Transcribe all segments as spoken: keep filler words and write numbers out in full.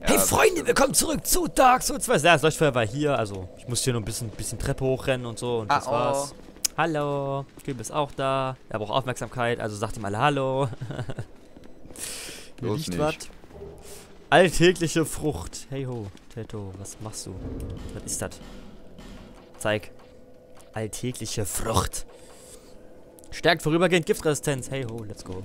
Hey ja, Freunde, willkommen zurück zu Dark Souls zwei. Ja, das Leuchtfeuer war hier, also ich musste hier nur ein bisschen, bisschen Treppe hochrennen und so und das ah, oh. war's. Hallo, Kübel ist auch da. Er braucht Aufmerksamkeit, also sagt ihm alle Hallo. Hier liegt was. Alltägliche Frucht. Hey ho, Teto, was machst du? Was ist das? Zeig. Alltägliche Frucht. Stärkt vorübergehend Giftresistenz. Hey ho, let's go.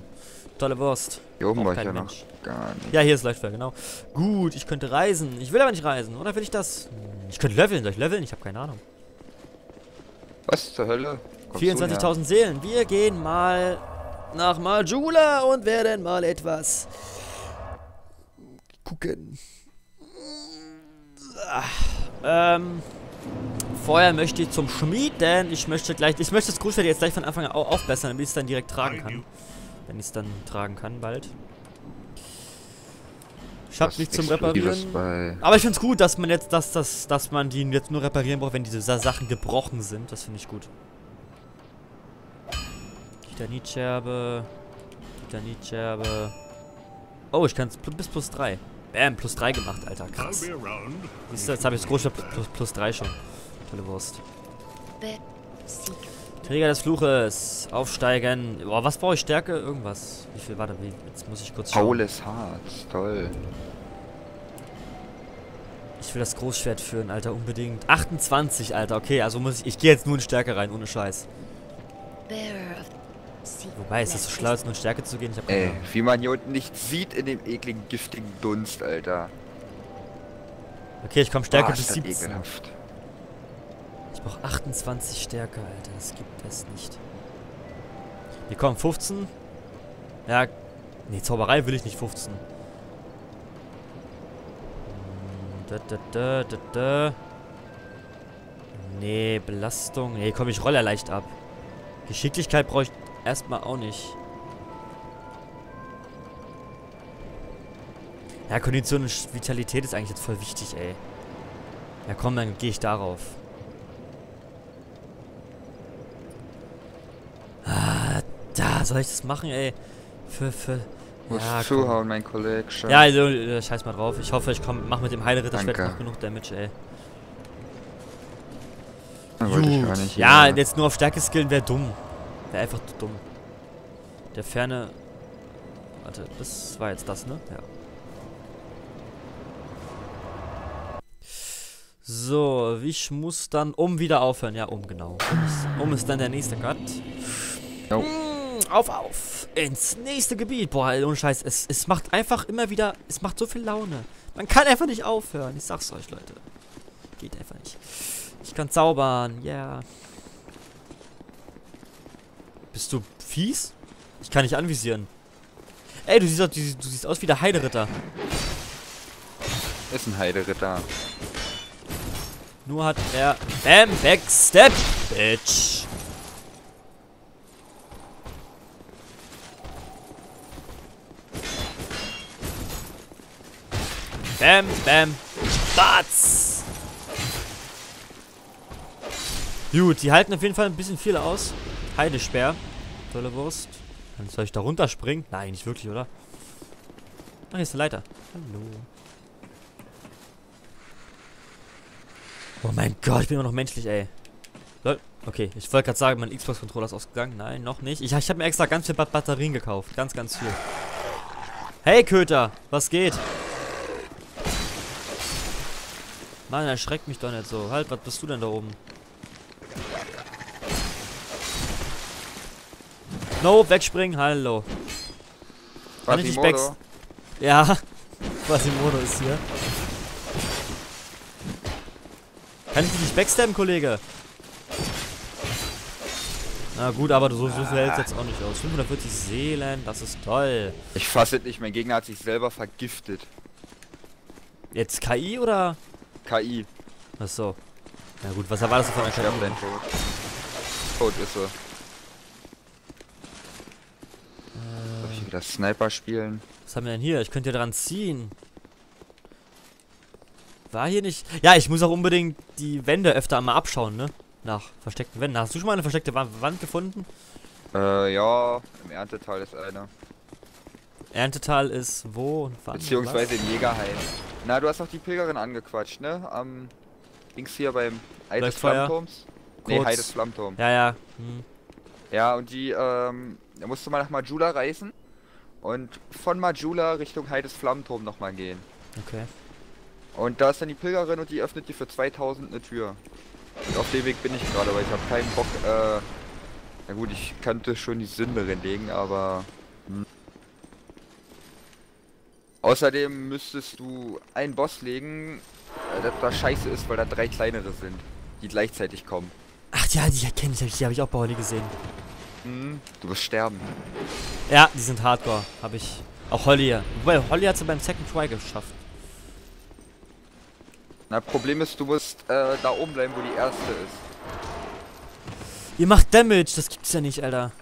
Tolle Wurst. Hier oben war ich ja noch gar nicht. Ja, hier ist Leuchtfeld, genau. Gut, ich könnte reisen. Ich will aber nicht reisen, oder will ich das? Ich könnte leveln. Soll ich leveln? Ich habe keine Ahnung. Was zur Hölle? vierundzwanzigtausend Seelen. Wir gehen mal nach Majula und werden mal etwas gucken. Ach, ähm... Vorher möchte ich zum Schmied, denn ich möchte gleich, ich möchte das Grußwerk jetzt gleich von Anfang an aufbessern, damit ich es dann direkt tragen kann. Wenn ich es dann tragen kann, bald. Ich habe nichts zum Reparieren. Aber ich finde es gut, dass man jetzt, dass, dass, dass man die jetzt nur reparieren braucht, wenn diese Sachen gebrochen sind. Das finde ich gut. Titanitscherbe. Titanitscherbe. Oh, ich kann es bis plus drei. Bam, plus drei gemacht, Alter. Krass. Siehst du, jetzt habe ich das Großschwert plus drei schon. Tolle Wurst. Träger des Fluches. Aufsteigen. Boah, was brauche ich? Stärke? Irgendwas. Wie viel? Warte, wie? Jetzt muss ich kurz schauen. Faules Harz. Toll. Ich will das Großschwert führen, Alter. Unbedingt. achtundzwanzig, Alter. Okay, also muss ich... Ich gehe jetzt nur in Stärke rein, ohne Scheiß. Wobei, ist das so schlau, jetzt nur in Stärke zu gehen? Ich hab keine Ahnung. Ey, wie man hier unten nicht sieht in dem ekligen, giftigen Dunst, Alter. Okay, ich komme Stärke bis siebzehn. Ekelhaft. Ich brauche achtundzwanzig Stärke, Alter. Das gibt es nicht. Wir kommen fünfzehn. Ja, nee, Zauberei will ich nicht fünfzehn. Da, da, da, da, da. Nee, Belastung. Nee, komm, ich rolle leicht ab. Geschicklichkeit brauche ich erstmal auch nicht. Ja, Kondition und Vitalität ist eigentlich jetzt voll wichtig, ey. Ja, komm, dann gehe ich darauf. Da, soll ich das machen, ey? Für, für... Ja, zuhauen, mein Kollege. Ja, also, scheiß mal drauf. Ich hoffe, ich komm, mach mit dem Heideritter-Schwert noch genug Damage, ey. Gut. Ich gar nicht, ja, ja, jetzt nur auf Stärke skillen wäre dumm. Wäre einfach dumm. Der Ferne... Warte, das war jetzt das, ne? Ja. So, ich muss dann um wieder aufhören. Ja, um, genau. Um ist dann der nächste Cut. No. Auf, auf! Ins nächste Gebiet! Boah, ohne Scheiß, es, es macht einfach immer wieder... Es macht so viel Laune. Man kann einfach nicht aufhören. Ich sag's euch, Leute. Geht einfach nicht. Ich kann zaubern, ja. Yeah. Bist du fies? Ich kann nicht anvisieren. Ey, du siehst, auch, du, du siehst aus wie der Heideritter. Ist ein Heideritter. Nur hat er... Bam, Backstep, Bitch! Bam, bam, batz! Gut, die halten auf jeden Fall ein bisschen viel aus. Heidesperr. Tolle Wurst. Dann soll ich da runterspringen? Nein, nicht wirklich, oder? Ah, hier ist eine Leiter. Hallo. Oh mein Gott, ich bin immer noch menschlich, ey. Lol. Okay, ich wollte gerade sagen, mein Xbox-Controller ist ausgegangen. Nein, noch nicht. Ich, ich habe mir extra ganz viel Batterien gekauft. Ganz, ganz viel. Hey, Köter, was geht? Mann, erschreckt mich doch nicht so. Halt, was bist du denn da oben? No, wegspringen, hallo. Kann ich dich backs... Ja, Quasimodo ist hier. Kann ich dich nicht backstabben, Kollege? Na gut, aber so, so viel hält's jetzt auch nicht aus. fünfhundertvierzig Seelen, das ist toll. Ich fasse nicht, mein Gegner hat sich selber vergiftet. Jetzt K I oder... K I. Achso. Na gut, was war das für ein K I? Tot ist er. Äh, Soll ich wieder Sniper spielen? Was haben wir denn hier? Ich könnte ja dran ziehen. War hier nicht... Ja, ich muss auch unbedingt die Wände öfter einmal abschauen, ne? Nach versteckten Wänden. Hast du schon mal eine versteckte Wand gefunden? Äh, ja. Im Erntetal ist eine. Erntetal ist wo? Und wann, beziehungsweise im Jägerheim. Na, du hast doch die Pilgerin angequatscht, ne? Am Dings hier beim Heide-Flammturms. Nee, Heide-Flammturm. Ja, ja. Hm. Ja, und die, ähm, da musst du mal nach Majula reisen und von Majula Richtung Heide-Flammturm nochmal gehen. Okay. Und da ist dann die Pilgerin und die öffnet dir für zweitausend eine Tür. Und auf dem Weg bin ich gerade, weil ich habe keinen Bock, äh... Na gut, ich könnte schon die Sünderin legen, aber... Hm. Außerdem müsstest du einen Boss legen, dass das scheiße ist, weil da drei kleinere sind, die gleichzeitig kommen. Ach ja, die kenne ich, die habe ich auch bei Holly gesehen. Hm, du wirst sterben. Ja, die sind hardcore, habe ich. Auch Holly. Wobei, Holly hat sie beim Second Try geschafft. Na, Problem ist, du musst äh, da oben bleiben, wo die erste ist. Ihr macht Damage, das gibt's ja nicht, Alter.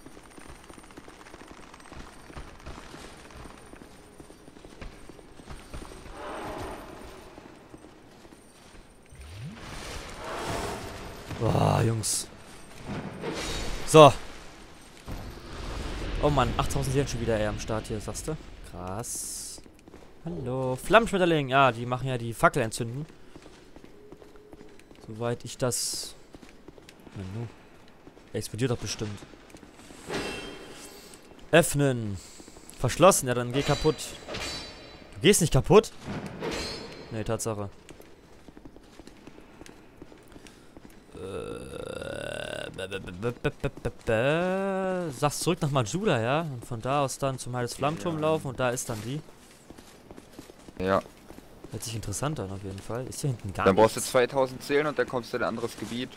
Boah, Jungs. So. Oh Mann, achttausend sind schon wieder eher am Start hier, sagst du? Krass. Hallo. Flammenschmetterling. Ja, ah, die machen ja die Fackel entzünden. Soweit ich das... Manu. Explodiert doch bestimmt. Öffnen. Verschlossen. Ja, dann geh kaputt. Du gehst nicht kaputt? Nee, Tatsache. Sagst zurück nach Majula, ja? Und von da aus dann zum Heidesflammturm laufen und da ist dann die. Ja. Hört sich interessant an, auf jeden Fall. Ist hier hinten gar nichts. Dann brauchst du zweitausend Seelen und dann kommst du in ein anderes Gebiet.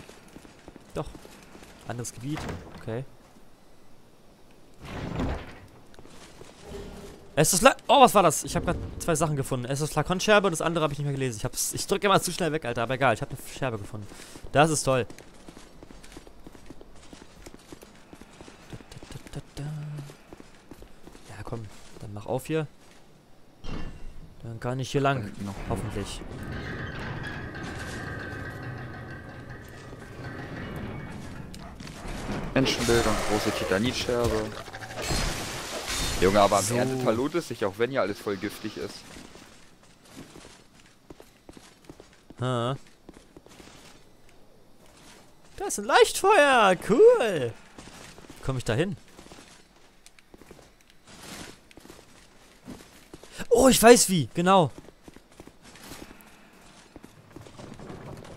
Doch. Anderes Gebiet. Okay. Es ist La Oh, was war das? Ich habe gerade zwei Sachen gefunden. Es ist Lakonscherbe und das andere habe ich nicht mehr gelesen. Ich hab's. Ich drücke immer zu schnell weg, Alter. Aber egal, ich habe eine Scherbe gefunden. Das ist toll. Ja, komm. Dann mach auf hier. Dann kann ich hier lang. Hoffentlich. Menschenbilder, große Titanitscherbe. Junge, aber am Erntetal lohnt es sich, auch wenn ja alles voll giftig ist. Ha. Das ist ein Leuchtfeuer, cool. Wie komme ich da hin? Oh, ich weiß wie, genau.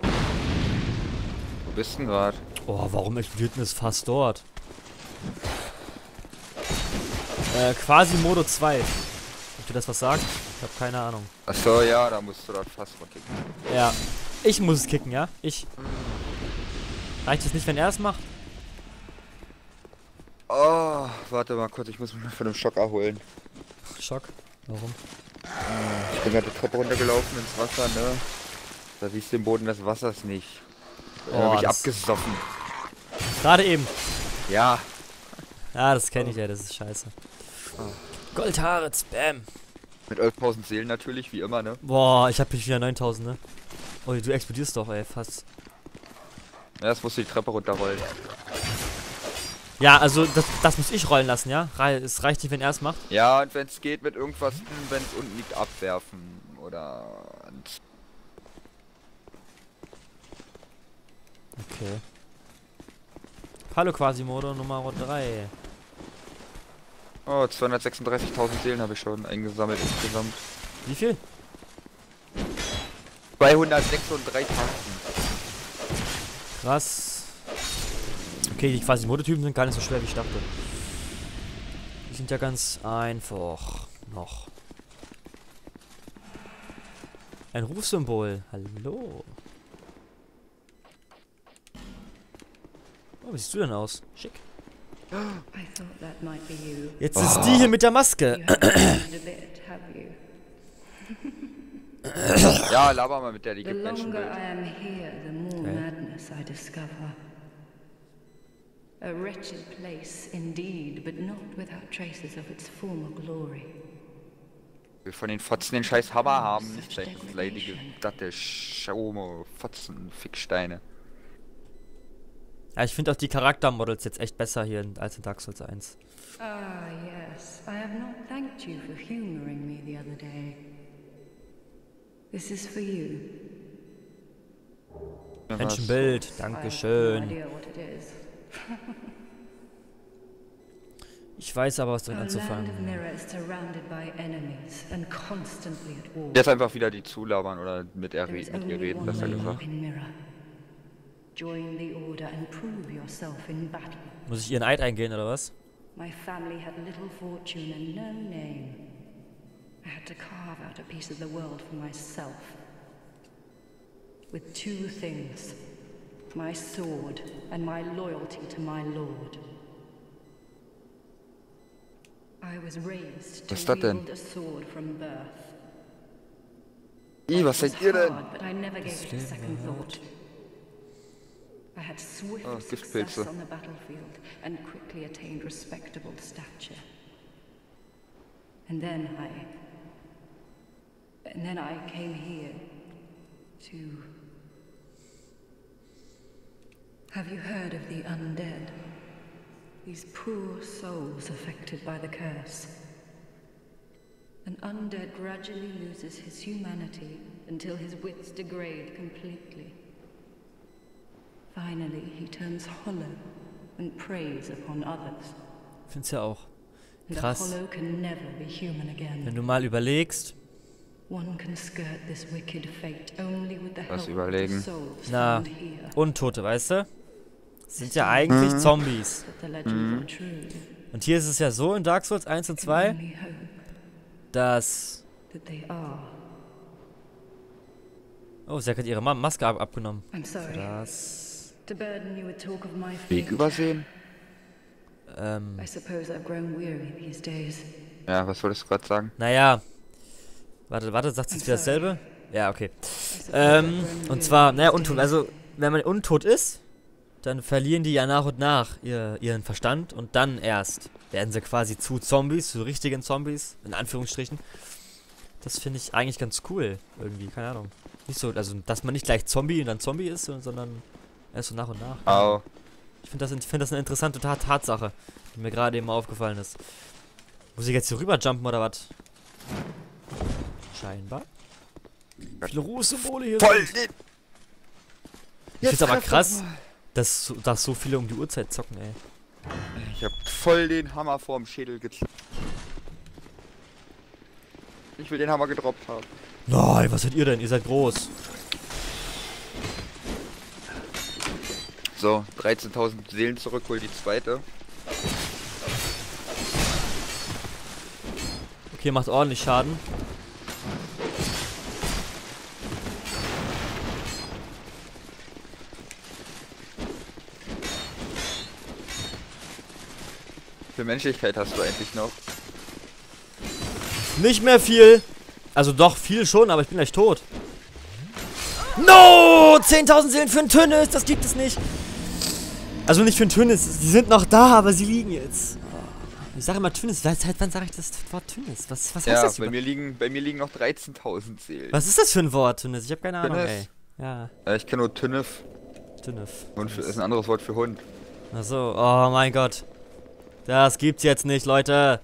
Wo bist denn gerade? Oh, warum explodiert denn das fast dort? Äh, Quasimodo zwei. Ob dir das was sagt? Ich hab keine Ahnung. Achso, ja, da musst du das fast mal kicken. Ja. Ich muss es kicken, ja? Ich. Reicht es nicht, wenn er es macht? Oh, warte mal kurz, ich muss mich mal von dem Schock erholen. Schock? Warum? Ich bin gerade die Treppe runtergelaufen ins Wasser, ne? Da siehst du den Boden des Wassers nicht. Da oh, hab ich abgesoffen. Gerade eben. Ja. Ja, das kenne ich ja, das ist scheiße. Goldhaare, Spam. Mit elftausend Seelen natürlich, wie immer, ne? Boah, ich hab mich wieder neuntausend, ne? Oh, du explodierst doch, ey, fast. Ja, das musst du die Treppe runterrollen. Ja, also, das, das muss ich rollen lassen, ja? Re es reicht nicht, wenn er es macht. Ja, und wenn es geht, mit irgendwas, wenn es unten liegt, abwerfen. Oder... Okay. Hallo Quasimodo Nummer drei. Oh, zweihundertsechsunddreißigtausend Seelen habe ich schon eingesammelt insgesamt. Wie viel? zweihundertsechsunddreißigtausend. Krass. Okay, die Quasimodo-Typen sind gar nicht so schwer, wie ich dachte. Die sind ja ganz einfach noch. Ein Rufsymbol. Hallo. Oh, wie siehst du denn aus? Schick. Jetzt oh. Ist die hier mit der Maske. Ja, laber mal mit der, die gibt Menschenbild. Ich will von den Fotzen den scheiß Hammer haben, nicht gleich das leidige Datte, Schaume, Fotzen, Ficksteine. Ja, ich finde auch die Charaktermodels jetzt echt besser hier als in Dark Souls eins. Ah, yes. I have not thanked you for humoring me the other day. This is for you. Menschenbild, dankeschön. Ich weiß aber, was drin anzufangen. Der darf einfach wieder die zulabern oder mit ihr reden, besser gesagt. Muss ich ihren Eid eingehen oder was? My family had little fortune and no name. I had to carve out a piece of the world for myself. With two things, my sword and my loyalty to my lord. I was raised to wield a sword from birth. I was hard, but I never gave a second thought. I had swift success on the battlefield and quickly attained respectable stature. And then I, and then I came here to. Have you heard of the undead? These poor souls affected by the curse. An undead gradually loses his humanity until his wits degrade completely. Finally, he turns hollow and preys upon others. Ich find's ja auch krass. Wenn du mal überlegst. Was überlegen? Na, Untote, weißt du? Das sind ja eigentlich mhm. Zombies. Mhm. Und hier ist es ja so in Dark Souls eins und zwei, dass... Oh, sie hat ihre Maske ab abgenommen. Das... Weg übersehen? Ähm. Ja, was wolltest du gerade sagen? Naja. Warte, warte, sagst du jetzt wieder dasselbe? Ja, okay. Ähm, und zwar, naja, untot. Also, wenn man untot ist, dann verlieren die ja nach und nach ihr, ihren Verstand und dann erst werden sie quasi zu Zombies, zu richtigen Zombies, in Anführungsstrichen. Das finde ich eigentlich ganz cool, irgendwie, keine Ahnung. Nicht so, also, dass man nicht gleich Zombie und dann Zombie ist, sondern... Erst so nach und nach. Oh. Ich finde das, find das eine interessante Tat Tatsache, die mir gerade eben mal aufgefallen ist. Muss ich jetzt hier rüber jumpen oder was? Scheinbar. Viele Ruhesymbole hier. Voll sind. Ich find's aber krass, dass, dass so viele um die Uhrzeit zocken, ey. Ich hab voll den Hammer vorm Schädel gezogen. Ich will den Hammer gedroppt haben. Nein, was seid ihr denn? Ihr seid groß. So, dreizehntausend Seelen zurück, hol die zweite. Okay, macht ordentlich Schaden. Für Menschlichkeit hast du eigentlich noch? Nicht mehr viel. Also doch, viel schon, aber ich bin gleich tot. No! zehntausend Seelen für einen Tünnis, das gibt es nicht. Also nicht für ein Tünnis, die sind noch da, aber sie liegen jetzt. Ich sage immer Tünnis, seit wann sage ich das Wort Tünnis? Was, was heißt ja, das bei mir liegen, bei mir liegen noch dreizehntausend Seelen. Was ist das für ein Wort, Tünnis? Ich habe keine Ahnung, Tünnis. Ey. Ja. Äh, ich kenne nur Tünnef. Tünnef. Und für, ist ein anderes Wort für Hund. Achso, oh mein Gott. Das gibt's jetzt nicht, Leute.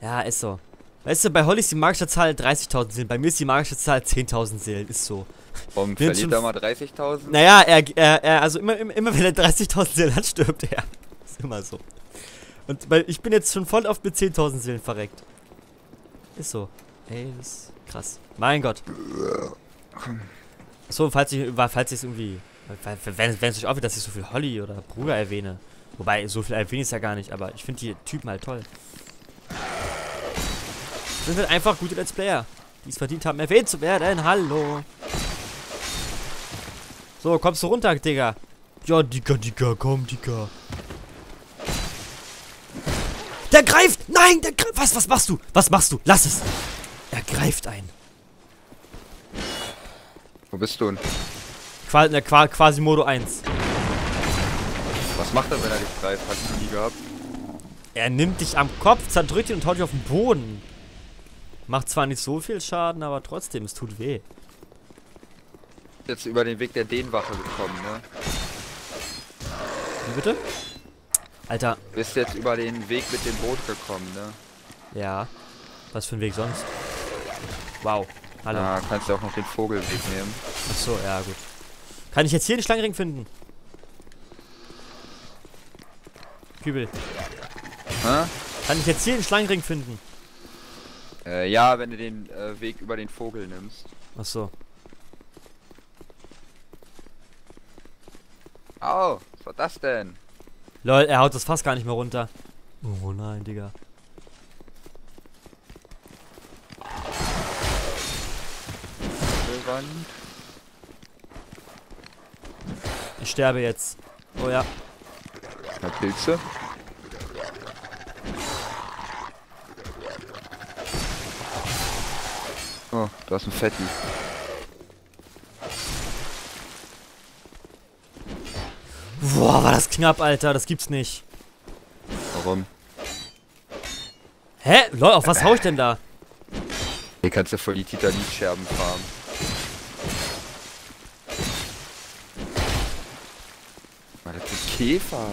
Ja, ist so. Weißt du, bei Holly ist die magische Zahl dreißigtausend Seelen, bei mir ist die magische Zahl zehntausend Seelen, ist so. Warum verliert er mal dreißigtausend? Naja, er, er, er, also immer, immer wenn er dreißigtausend Seelen hat, stirbt er. Ist immer so. Und weil ich bin jetzt schon voll oft mit zehntausend Seelen verreckt. Ist so. Ey, das ist krass. Mein Gott. So, falls ich, falls ich es irgendwie, wenn es euch aufhört, dass ich so viel Holly oder Bruder erwähne. Wobei, so viel erwähne ich es ja gar nicht, aber ich finde die Typen halt toll. Das sind halt einfach gute Let's Player, die es verdient haben, erwähnt zu werden. Hallo. So, kommst du runter, Digga? Ja, Digga, Digga, komm, Digga. Der greift! Nein, der greift! Was, was machst du? Was machst du? Lass es! Er greift ein. Wo bist du denn? Qua ne, Qua Quasimodo eins. Was macht er, wenn er dich greift? Hast du nie gehabt? Er nimmt dich am Kopf, zerdrückt ihn und haut dich auf den Boden. Macht zwar nicht so viel Schaden, aber trotzdem, es tut weh. Jetzt über den Weg der Dänenwache gekommen, ne? Wie bitte? Alter. Du bist jetzt über den Weg mit dem Boot gekommen, ne? Ja. Was für ein Weg sonst? Wow. Hallo. Ah, kannst du auch noch den Vogelweg nehmen. Achso, ja, gut. Kann ich jetzt hier den Schlangenring finden? Kübel. Hä? Kann ich jetzt hier den Schlangenring finden? Äh, ja, wenn du den äh, Weg über den Vogel nimmst. Achso. Au, was war das denn? Lol, er haut das Fass gar nicht mehr runter. Oh nein, Digga. Ich sterbe jetzt. Oh ja. Na, Pilze. Oh, du hast einen Fetti. Boah, war das knapp, Alter. Das gibt's nicht. Warum? Hä? Leute, auf was hau ich denn da? Hier kannst du voll die Titanitscherben fahren. Mann, das ist Käfer.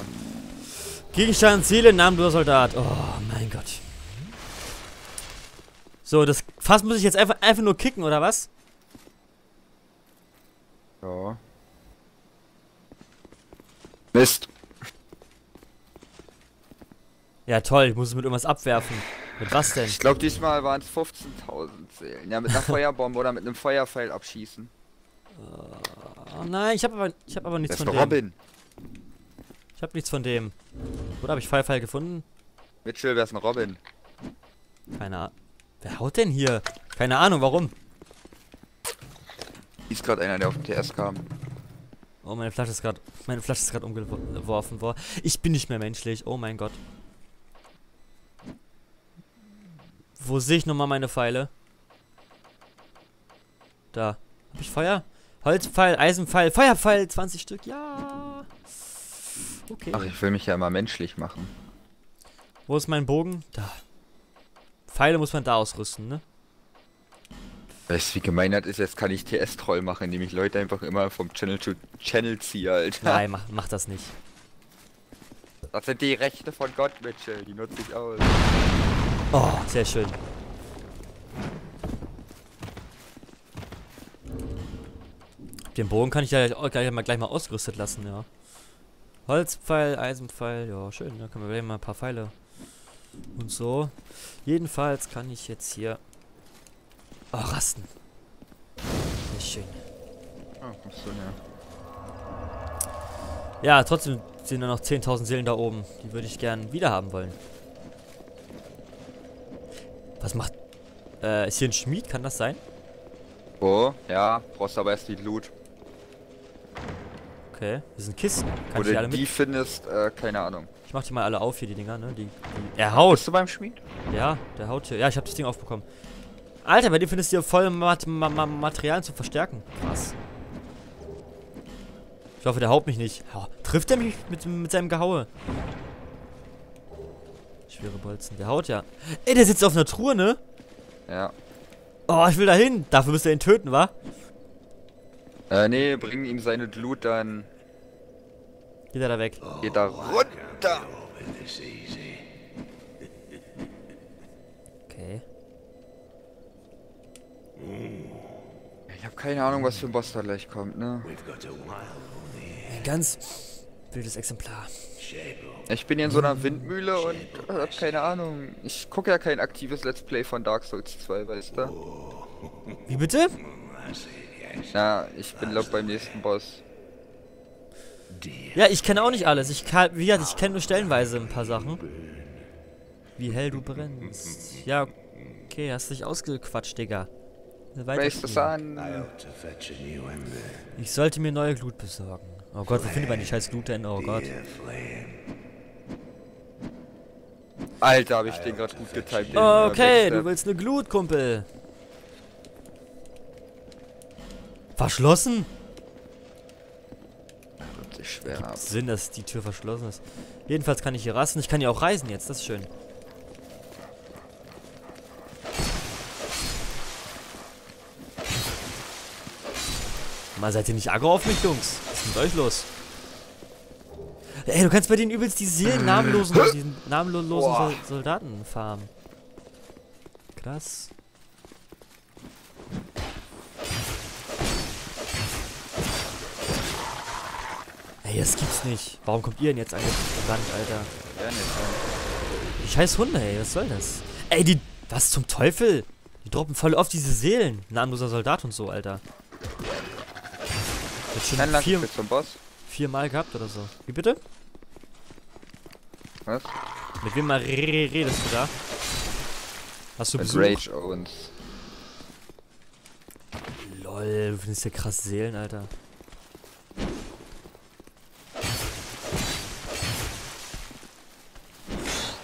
Gegenstand, Seele, namenloser Soldat. Oh, mein Gott. So, das Fass muss ich jetzt einfach, einfach nur kicken, oder was? Ja. Mist. Ja, toll. Ich muss es mit irgendwas abwerfen. Mit was denn? Ich glaube, diesmal waren es fünfzehntausend Seelen. Ja, mit einer Feuerbombe oder mit einem Feuerpfeil abschießen. Oh nein, ich habe aber, ich hab aber nichts von dem. Robin. Ich habe nichts von dem. Oder habe ich Feuerpfeil gefunden? Mitchell, wer ist ein Robin? Keine Ahnung. Wer haut denn hier? Keine Ahnung, warum? Hier ist gerade einer, der auf den T S kam. Oh, meine Flasche ist gerade, meine Flasche ist gerade umgeworfen worden. Ich bin nicht mehr menschlich. Oh mein Gott. Wo sehe ich nochmal meine Pfeile? Da. Hab ich Feuer? Holzpfeil, Eisenpfeil, Feuerpfeil, zwanzig Stück. Ja. Okay. Ach, ich will mich ja immer menschlich machen. Wo ist mein Bogen? Da. Pfeile muss man da ausrüsten, ne? Weißt du, wie gemein das ist? Jetzt kann ich T S-Troll machen, indem ich Leute einfach immer vom Channel zu Channel ziehe, Alter. Nein, mach, mach das nicht. Das sind die Rechte von Gott, Mitchell. Die nutze ich aus. Oh, sehr schön. Den Bogen kann ich ja gleich mal, gleich mal ausgerüstet lassen, ja. Holzpfeil, Eisenpfeil, ja, schön. Da können wir gleich mal ein paar Pfeile und so. Jedenfalls kann ich jetzt hier... Oh, rasten. Sehr schön. Oh, kommst du her. Ja, trotzdem sind nur noch zehntausend Seelen da oben. Die würde ich gern wieder haben wollen. Was macht... Äh, ist hier ein Schmied? Kann das sein? Oh, ja. Brauchst aber erst die Loot. Okay. Das sind Kisten. Kann ich die alle mit... die findest, äh, keine Ahnung. Ich mach die mal alle auf hier, die Dinger, ne? Die, die... Er haut! Bist du beim Schmied? Ja, der haut hier. Ja, ich hab das Ding aufbekommen. Alter, bei dir findest du hier voll Mat Ma Ma Material zum Verstärken. Krass. Ich hoffe, der haut mich nicht. Oh, trifft er mich mit, mit seinem Gehaue? Schwere Bolzen. Der haut ja. Ey, der sitzt auf einer Truhe, ne? Ja. Oh, ich will da hin. Dafür müsst ihr ihn töten, wa? Äh, nee, bring ihm seine Glut, dann... Geht er da weg. Oh, geht da runter! Okay. Ich habe keine Ahnung, was für ein Boss da gleich kommt, ne? Ein ganz wildes Exemplar. Ich bin hier in so einer Windmühle und hab keine Ahnung. Ich gucke ja kein aktives Let's Play von Dark Souls zwei, weißt du? Wie bitte? Na, ich bin glaub beim nächsten Boss. Ja, ich kenne auch nicht alles. Ich kann, wie gesagt, ich kenne nur stellenweise ein paar Sachen. Wie hell du brennst. Ja, okay, hast dich ausgequatscht, Digga. Das an. Ich sollte mir neue Glut besorgen. Oh Gott, wo findet man die scheiß Glut denn? Oh Gott. Alter, habe ich den gerade gut getimt. Okay, du willst eine Glut, Kumpel. Verschlossen? Schwer Gibt ab. Sinn, dass die Tür verschlossen ist. Jedenfalls kann ich hier rasten. Ich kann hier auch reisen jetzt, das ist schön. Mal, seid ihr nicht aggro auf mich, Jungs? Was ist mit euch los? Ey, du kannst bei den übelst die Seelen namenlosen, diesen namenlosen Sol Soldaten farmen. Krass. Ey, das gibt's nicht. Warum kommt ihr denn jetzt eigentlich verdammt, Alter? Ja, nicht. Die scheiß Hunde, ey. Was soll das? Ey, die... Was zum Teufel? Die droppen voll oft diese Seelen. Namenloser Soldat und so, Alter. Das schon Kein vier, zum Boss. Viermal gehabt oder so. Wie bitte? Was? Mit wem mal redest du da? Hast du Mit Besuch? Rage Owens. Lol, du findest ja krass Seelen, Alter.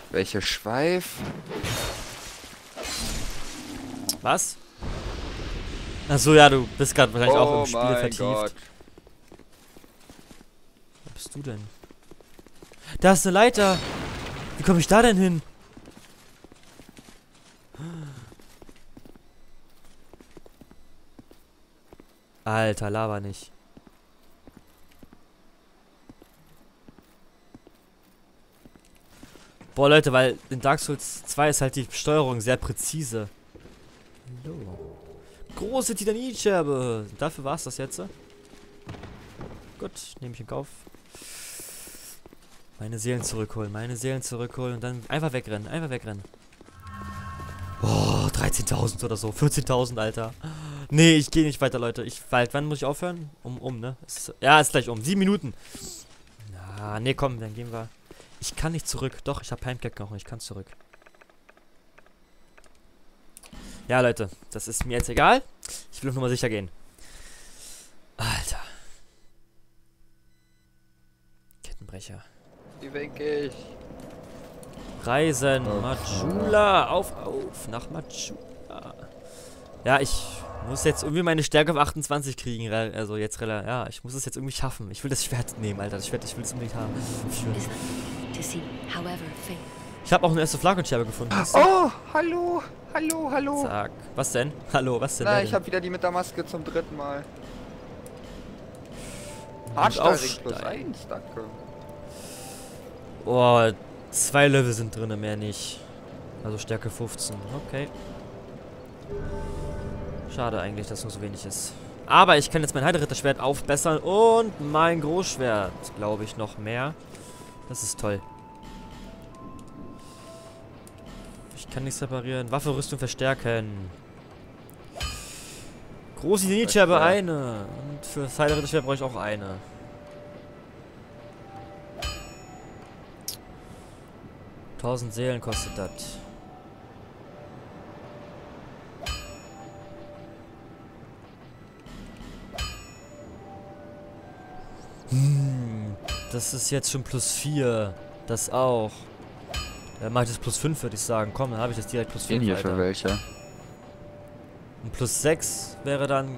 Welche Schweif? Was? Achso, ja, du bist gerade wahrscheinlich oh auch im Spiel vertieft. Gott. Wo bist du denn? Da ist eine Leiter! Wie komme ich da denn hin? Alter, laber nicht. Boah, Leute, weil in Dark Souls zwei ist halt die Steuerung sehr präzise. Hallo. Große Titanitscherbe. Dafür war es das jetzt. Gut, nehme ich in Kauf. Meine Seelen zurückholen, meine Seelen zurückholen und dann einfach wegrennen, einfach wegrennen. Oh, dreizehntausend oder so, vierzehntausend, Alter. Nee, ich gehe nicht weiter, Leute. Ich, bald, wann muss ich aufhören? Um, um, ne? Ist, ja, ist gleich um. Sieben Minuten. Na, nee, komm, dann gehen wir. Ich kann nicht zurück. Doch, ich habe Heimkehr noch und ich kann zurück. Ja, Leute, das ist mir jetzt egal. Ich will nur mal sicher gehen. Alter. Kettenbrecher. Wie weg ich? Reisen. Okay. Majula. Auf, auf. Nach Majula. Ja, ich muss jetzt irgendwie meine Stärke auf achtundzwanzig kriegen. Also jetzt, ja, ich muss es jetzt irgendwie schaffen. Ich will das Schwert nehmen, Alter. Das Schwert, ich will es unbedingt haben. Ich habe auch eine erste Lakonscherbe gefunden. Oh, hallo. Hallo, hallo. Zack. Was denn? Hallo, was denn? Na, ich habe wieder die mit der Maske zum dritten Mal. Hartsteinring plus eins, danke. Oh, zwei Löwe sind drin, mehr nicht. Also Stärke fünfzehn, okay. Schade eigentlich, dass nur so wenig ist. Aber ich kann jetzt mein Heideritterschwert aufbessern und mein Großschwert, glaube ich, noch mehr. Das ist toll. Ich kann nichts reparieren. Waffe, Rüstung verstärken. Große Nid-Scherbe eine. Und für das Heilritterschwert brauche ich auch eine. tausend Seelen kostet das. Hm. Das ist jetzt schon plus vier. Das auch. Dann mache ich das plus fünf, würde ich sagen. Komm, dann habe ich das direkt plus fünf. Den hier für welche? Und plus sechs wäre dann...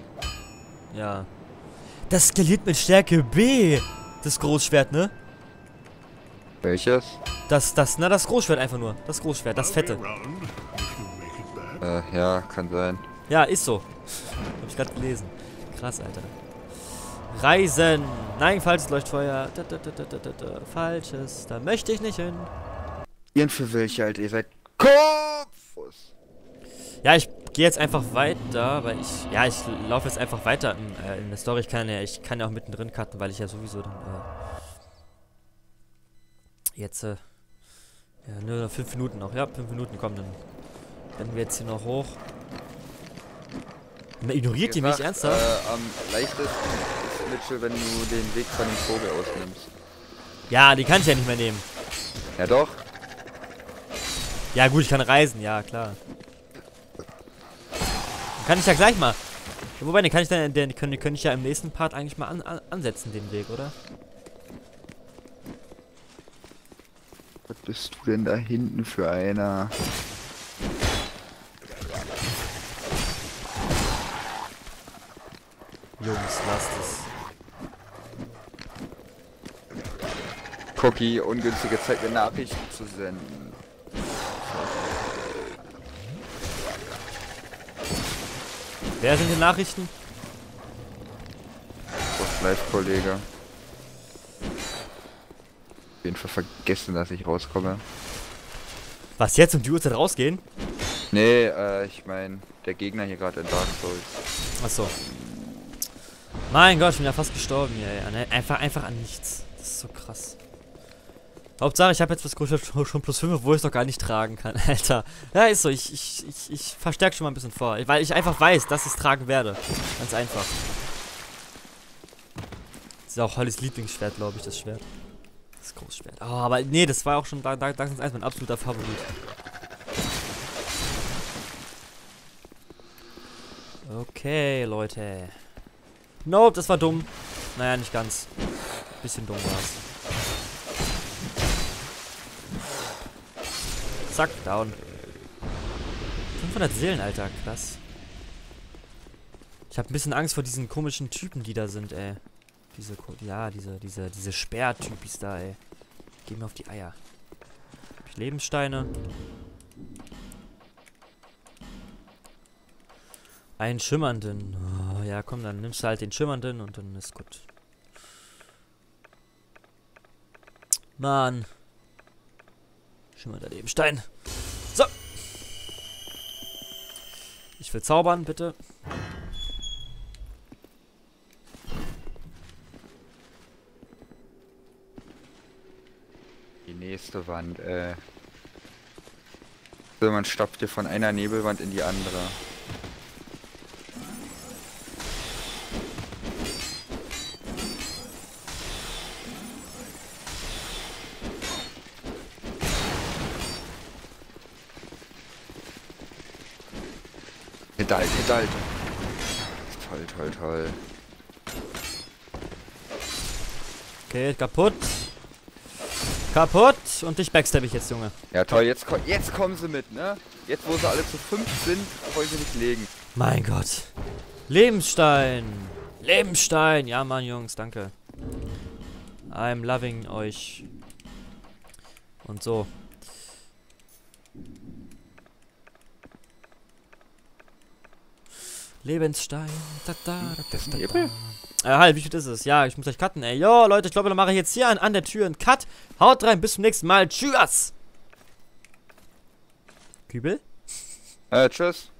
Ja. Das skaliert mit Stärke B. Das Großschwert, ne? Welches? Das, das, na, das Großschwert einfach nur. Das Großschwert, das fette. Äh, ja, kann sein. Ja, ist so. Hab ich gerade gelesen. Krass, Alter. Reisen. Nein, falsches Leuchtfeuer. Da, da, da, da, da, da. Falsches. Da möchte ich nicht hin. Für welche, Alter, ihr seid Kopfus. Ja, ich gehe jetzt einfach weiter, weil ich, ja, ich laufe jetzt einfach weiter in, äh, in der Story. Ich kann ja, ich kann ja auch mittendrin cutten, weil ich ja sowieso dann, äh, jetzt, äh, ja, nur noch fünf Minuten noch, ja, fünf Minuten, komm, dann rennen wir jetzt hier noch hoch. Man ignoriert die mich ernsthaft? Äh, am leichtesten ist Mitchell, wenn du den Weg von dem Vogel ausnimmst. Ja, die kann ich ja nicht mehr nehmen. Ja, doch. Ja gut, ich kann reisen, ja klar. Kann ich ja gleich mal. Wobei, den kann ich dann, den können, können ich ja im nächsten Part eigentlich mal an, an, ansetzen, den Weg, oder? Was bist du denn da hinten für einer? Jungs, lasst es. Cookie, ungünstige Zeit, mir Nachrichten zu senden. Wer sind die Nachrichten? Oh, Live-Kollege. Auf jeden Fall vergessen, dass ich rauskomme. Was, jetzt um die Uhrzeit rausgehen? Nee, äh, ich meine, der Gegner hier gerade in Dark Souls. Achso. Mein Gott, ich bin ja fast gestorben hier. Einfach, einfach an nichts. Das ist so krass. Hauptsache, ich habe jetzt das Großschwert schon plus fünf, obwohl ich es noch gar nicht tragen kann. Alter. Ja, ist so. Ich, ich, ich, ich verstärke schon mal ein bisschen vor. Weil ich einfach weiß, dass ich es tragen werde. Ganz einfach. Das ist auch Hollys Lieblingsschwert, glaube ich, das Schwert. Das Großschwert. Oh, aber nee, das war auch schon Dark, Dark Souls eins mein absoluter Favorit. Okay, Leute. Nope, das war dumm. Naja, nicht ganz. Bisschen dumm war's. Zack, down. fünfhundert Seelen, Alter, krass. Ich hab ein bisschen Angst vor diesen komischen Typen, die da sind, ey. Diese, ja, diese, diese, diese Sperrtypis da, ey. Geh mir auf die Eier. Hab ich Lebenssteine. Einen Schimmernden. Oh, ja, komm, dann nimmst du halt den Schimmernden und dann ist gut. Mann. Schimmernder Lebenstein. So. Ich will zaubern, bitte. Die nächste Wand, äh. So, man stoppt hier von einer Nebelwand in die andere. Gedeiht, gedeiht. Toll, toll, toll. Okay, kaputt. Kaputt. Und dich backstab ich jetzt, Junge. Ja, toll. Jetzt, jetzt kommen sie mit, ne? Jetzt, wo sie alle zu fünf sind, wollen sie nicht legen. Mein Gott. Lebensstein. Lebensstein. Ja, Mann, Jungs, danke. I'm loving euch. Und so. Lebensstein. Da, da, da, da, da, da. Äh, halt, wie viel ist es? Ja, ich muss gleich cutten, ey. Jo, Leute, ich glaube, dann mache ich jetzt hier an, an der Tür einen Cut. Haut rein, bis zum nächsten Mal. Tschüss! Kübel? Äh, tschüss.